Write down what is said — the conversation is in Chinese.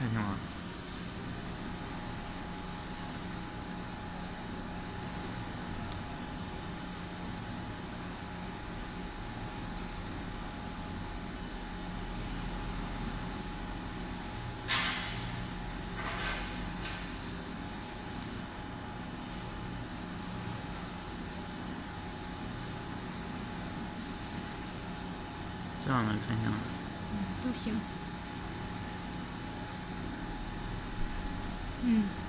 看见吗？这样能看见吗？嗯，都行。嗯。